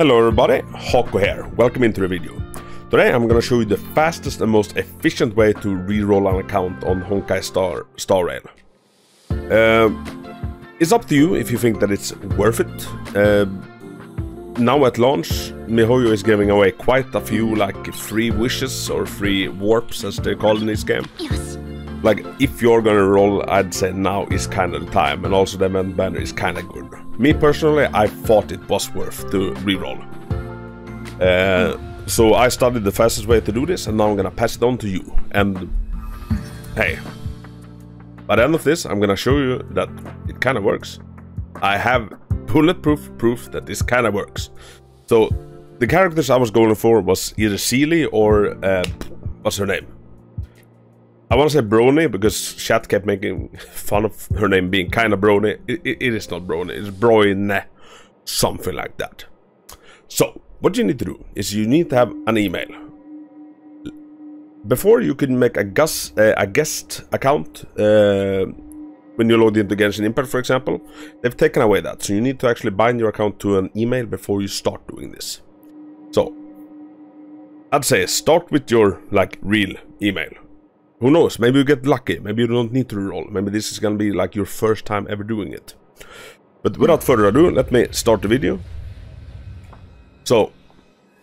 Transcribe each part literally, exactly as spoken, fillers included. Hello everybody, Hako here. Welcome into the video. Today I'm gonna show you the fastest and most efficient way to reroll an account on Honkai Star, Star Rail. Uh, it's up to you if you think that it's worth it. Uh, now at launch, MiHoYo is giving away quite a few like free wishes or free warps as they call in this game. Yes. Like if you're gonna roll, I'd say now is kind of the time, and also the event banner is kind of good. Me personally, I thought it was worth to reroll. Uh, so I studied the fastest way to do this, and now I'm gonna pass it on to you. And hey, by the end of this, I'm gonna show you that it kind of works. I have bulletproof proof that this kind of works. So the characters I was going for was either Seele or uh, what's her name? I want to say Brony, because chat kept making fun of her name being kind of Brony. It, it, it is not Brony, it's Broyne, something like that. So, what you need to do is you need to have an email. Before you can make a, guess, uh, a guest account, uh, when you log into Genshin Impact, for example, they've taken away that. So you need to actually bind your account to an email before you start doing this. So, I'd say start with your like real email. Who knows, maybe you get lucky, maybe you don't need to reroll, maybe this is gonna be like your first time ever doing it. But without further ado, let me start the video. So,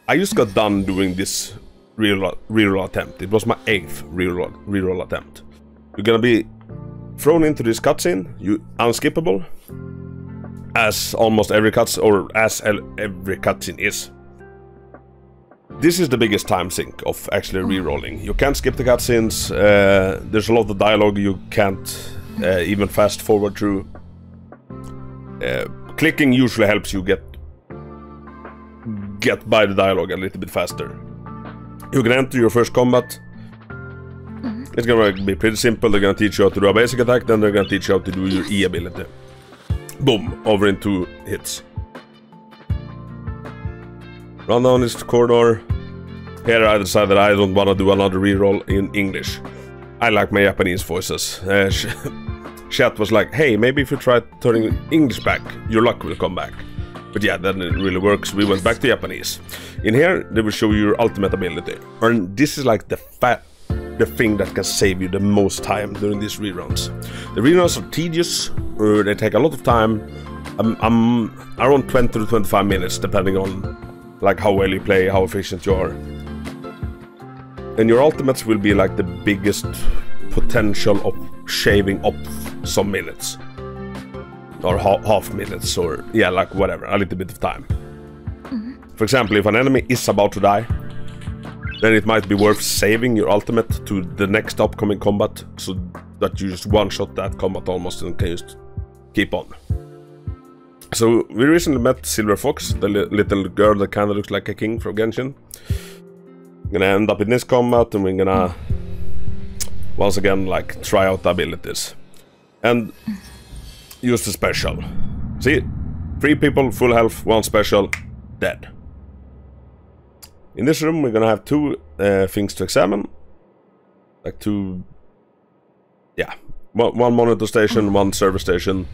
I just got done doing this reroll, reroll attempt. It was my eighth reroll, reroll attempt. You're gonna be thrown into this cutscene, you unskippable, as almost every cutscene, or as every cutscene is. This is the biggest time sink of actually rerolling. You can't skip the cutscenes, uh, there's a lot of dialogue you can't uh, even fast forward through. Uh, clicking usually helps you get get by the dialogue a little bit faster. You can enter your first combat. It's gonna be pretty simple. They're gonna teach you how to do a basic attack, then they're gonna teach you how to do your E ability. Boom, over in two hits. Run down this corridor. Here I decided I don't want to do another reroll in English. I like my Japanese voices. Uh, chat was like, hey, maybe if you try turning English back, your luck will come back. But yeah, that didn't really works. We went back to Japanese. In here, they will show you your ultimate ability. And this is like the fa the thing that can save you the most time during these reruns. The reruns are tedious, or they take a lot of time. I'm, I'm around twenty to twenty-five minutes, depending on like how well you play, how efficient you are. And your ultimates will be like the biggest potential of shaving up some minutes. Or ha half minutes, or yeah, like whatever, a little bit of time. Mm-hmm. For example, if an enemy is about to die, then it might be worth saving your ultimate to the next upcoming combat, so that you just one-shot that combat almost and can just keep on. So, we recently met Silver Fox, the li little girl that kinda looks like a king from Genshin. I'm gonna end up in this combat, and we're gonna once again, like, try out the abilities. And use the special. See? Three people, full health, one special, dead. In this room, we're gonna have two uh, things to examine. Like two... Yeah. One, one monitor station, one server station.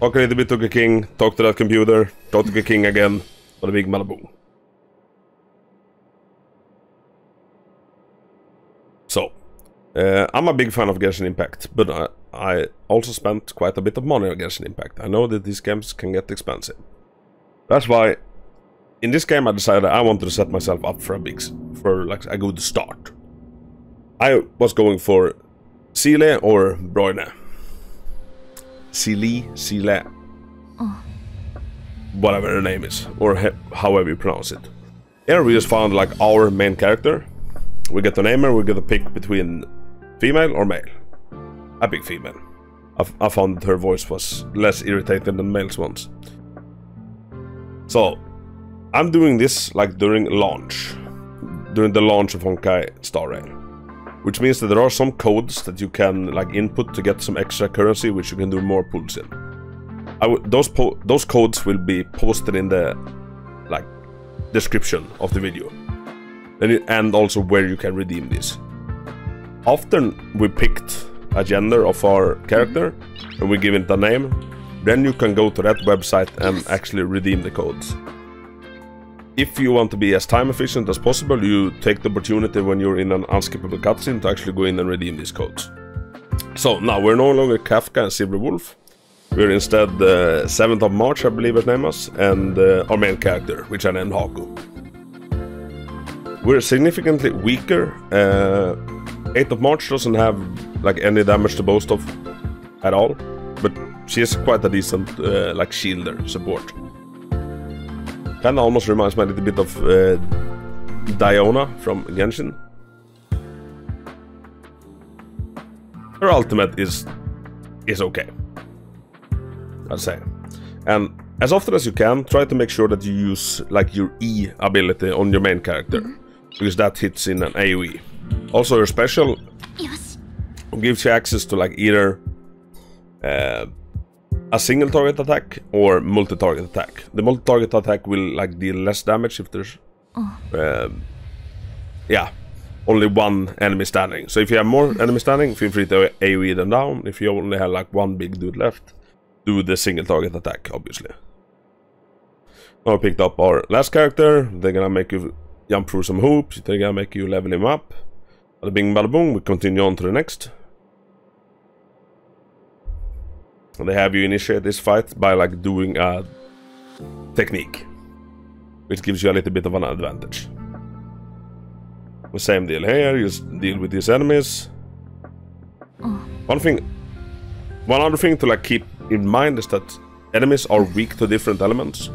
Talk a little bit to the king, talk to that computer, talk to the king again, what a big malaboom. So, uh, I'm a big fan of Genshin Impact, but I, I also spent quite a bit of money on Genshin Impact. I know that these games can get expensive. That's why, in this game I decided I wanted to set myself up for a big, for like a good start. I was going for Seele or Broyne. Seele, Seele, oh. Whatever her name is, or however you pronounce it. Here we just found like our main character. We get to name her, we get to pick between female or male. I picked female. I, I found that her voice was less irritating than male's ones. So, I'm doing this like during launch. During the launch of Honkai Star Rail. Which means that there are some codes that you can like input to get some extra currency, which you can do more pulls in. I w those po those codes will be posted in the like description of the video, and, it, and also where you can redeem this. After we picked a gender of our character and we give it a name, then you can go to that website and actually redeem the codes. if you want to be as time efficient as possible, you take the opportunity when you're in an unskippable cutscene to actually go in and redeem these codes. So now we're no longer Kafka and Silver Wolf. We're instead the uh, seventh of March, I believe his name was, and uh, our main character, which I named Haku. We're significantly weaker. uh, eighth of March doesn't have like any damage to boast of at all, but she is quite a decent uh, like shielder support. Kinda almost reminds me a little bit of uh, Diona from Genshin. Her ultimate is is okay, I'd say. And as often as you can, try to make sure that you use like your E ability on your main character, because that hits in an AoE. Also, her special gives you access to like either uh, a single target attack or multi-target attack. The multi-target attack will like deal less damage if there's uh, yeah, only one enemy standing. So if you have more enemy standing, feel free to AoE them down. If you only have like one big dude left, do the single target attack, obviously. Now we picked up our last character. They're gonna make you jump through some hoops. They're gonna make you level him up. Bada bing, bada boom. We continue on to the next. And they have you initiate this fight by like doing a technique, which gives you a little bit of an advantage. The same deal here. You deal with these enemies. One thing, one other thing to like keep in mind is that enemies are weak to different elements,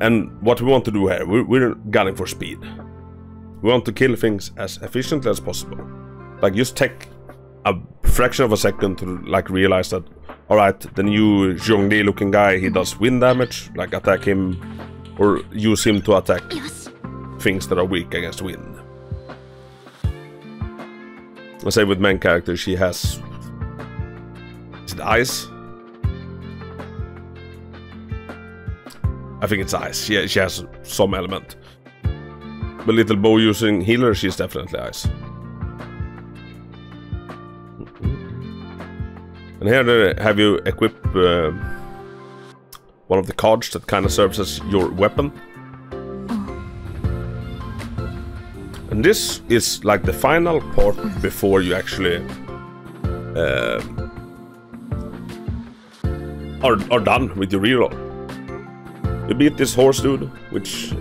and what we want to do here, we're, we're gunning for speed. We want to kill things as efficiently as possible. Like, just take a fraction of a second to like realize that, all right, the new Zhongli looking guy, he does wind damage, like attack him or use him to attack things that are weak against wind. Let's say with main character, she has, is it ice? I think it's ice. She, she has some element. But little bow using healer, she's definitely ice. And here they have you equip uh, one of the cards that kind of serves as your weapon. And this is like the final part before you actually uh, are, are done with your reroll. You beat this horse dude, which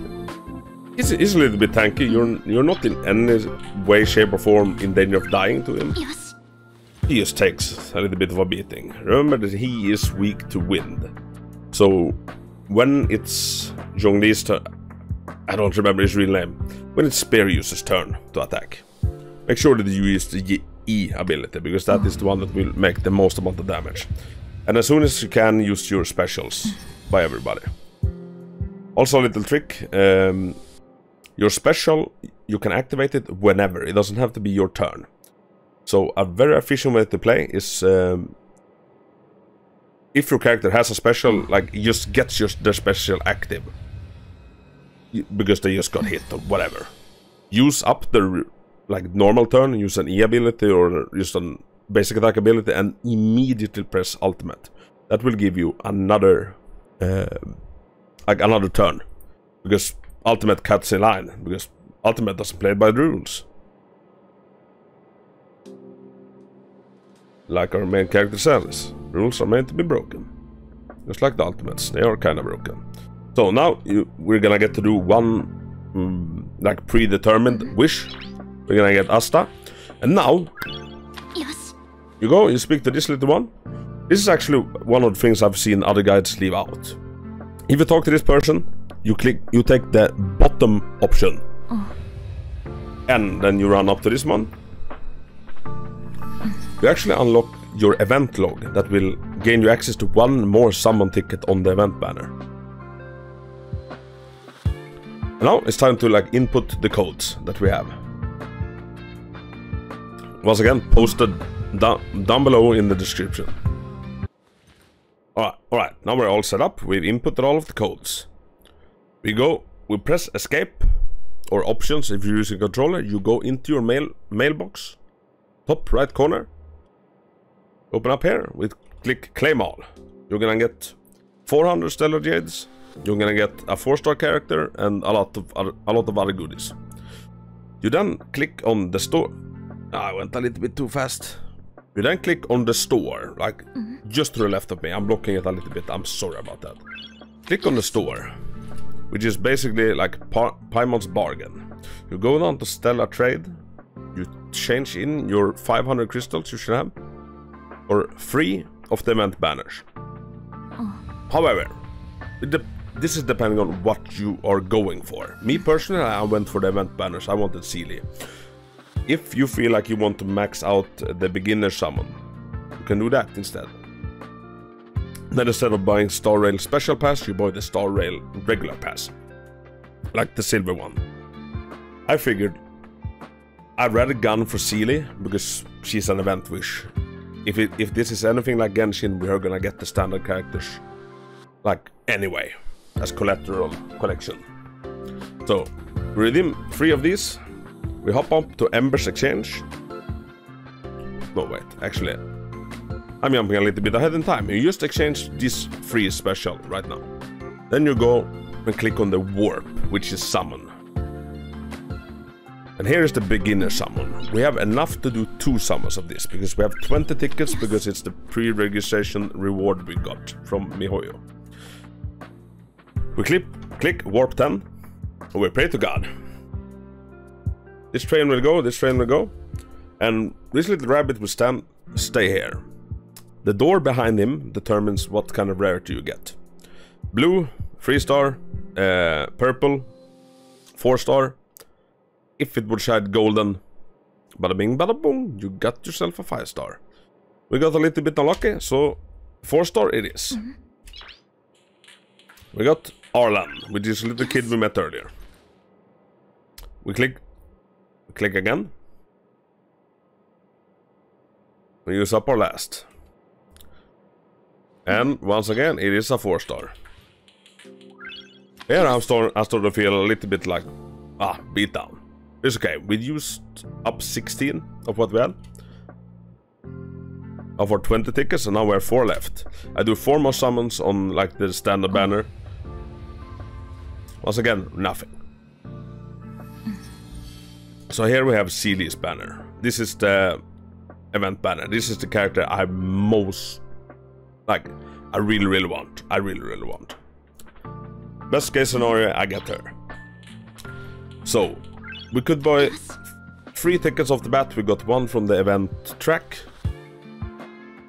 is, is a little bit tanky. You're you're not in any way, shape, or form in danger of dying to him. Yes. He just takes a little bit of a beating. Remember that he is weak to wind. So when it's Zhongli's turn, I don't remember his real name. When it's spear user's turn to attack, make sure that you use the E ability, because that is the one that will make the most amount of damage. And as soon as you can, use your specials by everybody. Also a little trick, um, your special, you can activate it whenever, it doesn't have to be your turn. So a very efficient way to play is, um, if your character has a special, like, just gets your, their special active, because they just got hit or whatever. Use up their like, normal turn, use an E ability or just a basic attack ability, and immediately press ultimate. That will give you another... Uh, like another turn, because ultimate cuts in line, because ultimate doesn't play by the rules. Like our main character says, rules are meant to be broken. Just like the ultimates, they are kind of broken. So now you, we're gonna get to do one mm, like predetermined wish. We're gonna get Asta, and now yes. you go, you speak to this little one. This is actually one of the things I've seen other guides leave out. If you talk to this person, you click, you take the bottom option, oh. and then you run up to this one. You actually unlock your event log that will gain you access to one more summon ticket on the event banner. And now it's time to like input the codes that we have. Once again, posted down, down below in the description. Alright, alright, now we're all set up, we've inputted all of the codes. We go, we press escape, or options if you're using a controller, you go into your mail mailbox, top right corner, open up here, we click claim all. You're gonna get four hundred stellar jades, You're gonna get a four star character and a lot of a lot of other goodies. You then click on the store. I went a little bit too fast. You then click on the store, like mm-hmm. just to the left of me. I'm blocking it a little bit. I'm sorry about that. Click on the store, which is basically like Paimon's bargain. You go down to Stella Trade. You change in your five hundred crystals you should have, or three of the event banners. Oh. However, it this is depending on what you are going for. Me personally, I went for the event banners. I wanted Seele. If you feel like you want to max out the beginner summon, you can do that instead. Then instead of buying Star Rail Special Pass, you buy the Star Rail Regular Pass, like the silver one. I figured I'd rather gun for Seele because she's an event wish. If it, if this is anything like Genshin, we are gonna get the standard characters, like anyway, as collateral collection. So we redeem three of these. We hop up to Ember's Exchange. No wait, actually, I'm jumping a little bit ahead in time. You just exchange these three special right now. Then you go and click on the warp, which is summon. And here is the beginner summon. We have enough to do two summons of this because we have twenty tickets because it's the pre-registration reward we got from MiHoYo. We click, click warp ten and we pray to God. This train will go, this train will go, and this little rabbit will stand, stay here. The door behind him determines what kind of rarity you get. Blue, three star, uh, purple, four star. If it would shine golden, bada bing bada boom, you got yourself a five star. We got a little bit unlucky, so four star it is. Mm-hmm. We got Arlan, which is a little kid we met earlier. We click, click again. We use up our last. And once again, it is a four star. Here I'm starting, I'm starting to feel a little bit like, ah, beat down. It's okay, we used up sixteen of what we had. Of our twenty tickets, and now we have four left. I do four more summons on like the standard banner. Once again, nothing. So here we have Seele's banner. This is the event banner. This is the character I most, like, I really, really want. I really, really want. Best case scenario, I get her. So, we could buy three tickets off the bat. We got one from the event track.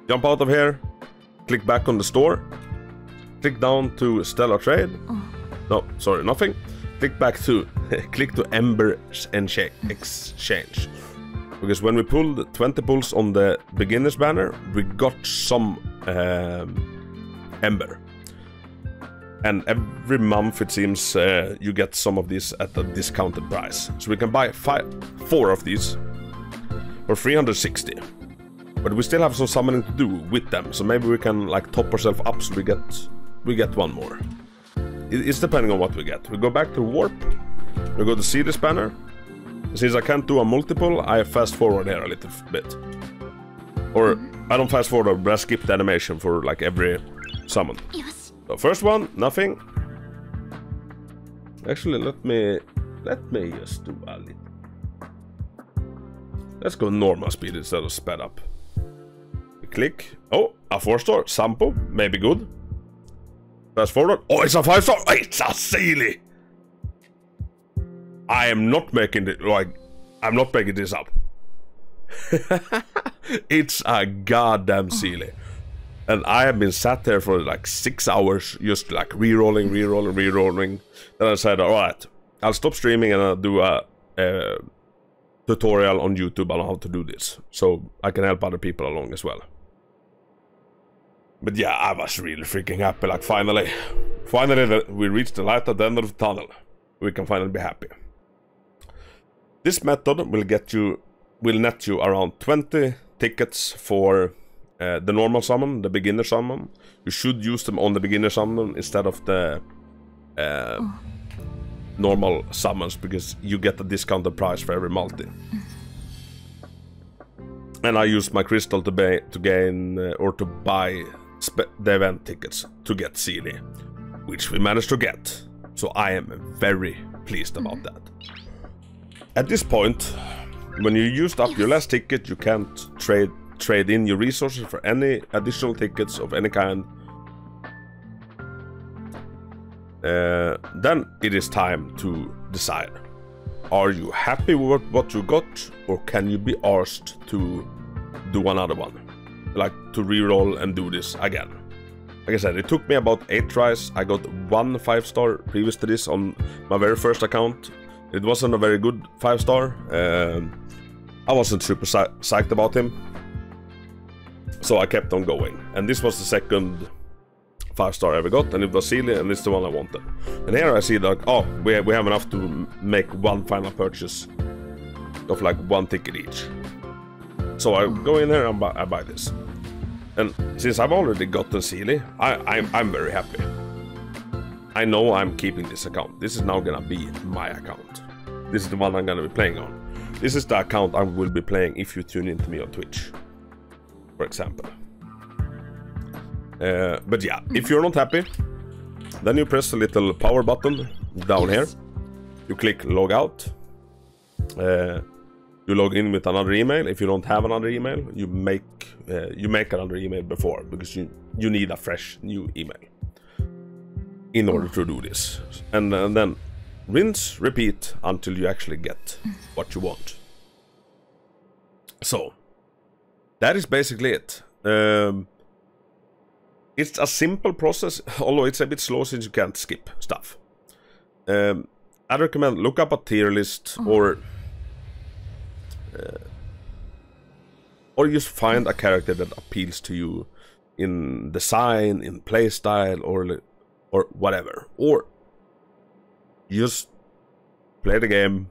Jump out of here. Click back on the store. Click down to Stella Trade. Oh. No, sorry, nothing. Click back to, click to Ember's Exchange. Because when we pulled twenty pulls on the beginner's banner, we got some um, Ember. And every month, it seems, uh, you get some of these at a discounted price. So we can buy five, four of these for three hundred sixty. But we still have some summoning to do with them. So maybe we can like top ourselves up so we get, we get one more. It, it's depending on what we get. We go back to Warp. We go to see this banner. Since I can't do a multiple, I fast forward here a little bit. Or I don't fast forward, but I skip the animation for like every summon. Yes. So first one, nothing. Actually, let me let me just do a little. Let's go normal speed instead of sped up. We click. Oh, a four star Sampo, maybe good. Fast forward. Oh, it's a five star. It's a Seele. I am not making it like I'm not making this up. It's a goddamn Seele. And I have been sat there for like six hours, just like re-rolling, re-rolling, re-rolling. Then I said, all right, I'll stop streaming and I'll do a, a tutorial on YouTube on how to do this. So I can help other people along as well. But yeah, I was really freaking happy. Like finally, finally we reached the light at the end of the tunnel. We can finally be happy. This method will get you, will net you around twenty tickets for... Uh, the normal summon, the beginner summon. You should use them on the beginner summon instead of the uh, oh. normal summons because you get a discounted price for every multi. And I used my crystal to, buy, to gain uh, or to buy spe the event tickets to get Seele. which we managed to get. So I am very pleased about mm. that. At this point, when you used up yes. your last ticket, you can't trade trade in your resources for any additional tickets of any kind. Uh, then it is time to decide. Are you happy with what you got, or can you be arsed to do another one? Like to reroll and do this again. Like I said, it took me about eight tries. I got one five star previous to this on my very first account. It wasn't a very good five star. Um, I wasn't super psy psyched about him. So I kept on going. And this was the second five star I ever got, and it was Seele, and it's the one I wanted. And here I see that, oh, we have, we have enough to make one final purchase of like one ticket each. So I go in here and buy, I buy this. And since I've already gotten Seele, I, I'm, I'm very happy. I know I'm keeping this account. This is now gonna be my account. This is the one I'm gonna be playing on. This is the account I will be playing if you tune in to me on Twitch, for example. Uh, but yeah, if you're not happy, then you press the little power button down yes. here. You click log out. Uh, you log in with another email. If you don't have another email, you make uh, you make another email before, because you you need a fresh new email in order to do this. And, and then rinse, repeat until you actually get what you want. So that is basically it. Um, It's a simple process, although it's a bit slow since you can't skip stuff. Um, I'd recommend look up a tier list oh. or... Uh, or just find a character that appeals to you in design, in playstyle, or, or whatever. Or just play the game,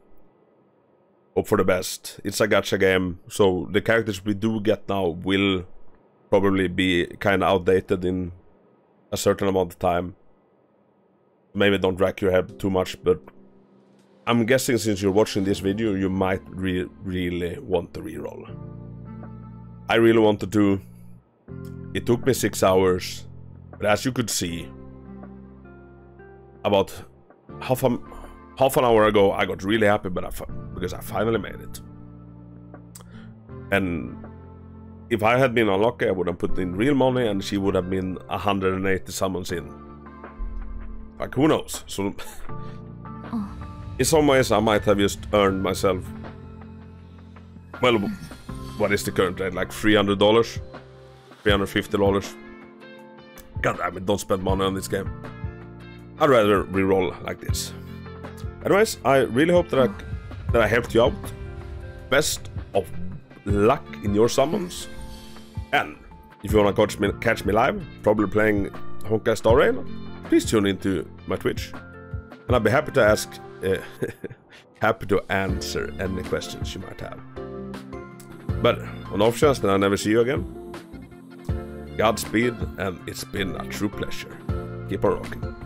hope for the best. It's a gacha game, so the characters we do get now will probably be kind of outdated in a certain amount of time. Maybe don't rack your head too much, but I'm guessing since you're watching this video, you might re really want to reroll. I really wanted to. It took me six hours, but as you could see, about half a, half an hour ago, I got really happy, but I f because I finally made it. And if I had been unlucky, I would have put in real money, and she would have been one hundred eighty summons in. Like, who knows? So, oh. in some ways, I might have just earned myself, well, what is the current rate? Like three hundred dollars? three hundred fifty dollars? God damn it, don't spend money on this game. I'd rather reroll like this. Anyways, I really hope that I, that I helped you out. Best of luck in your summons. And if you want to catch me, catch me live, probably playing Honkai Star Rail, please tune into my Twitch, and I'll be happy to ask, uh, happy to answer any questions you might have. But on off chance that I never see you again, Godspeed, and it's been a true pleasure. Keep on rocking.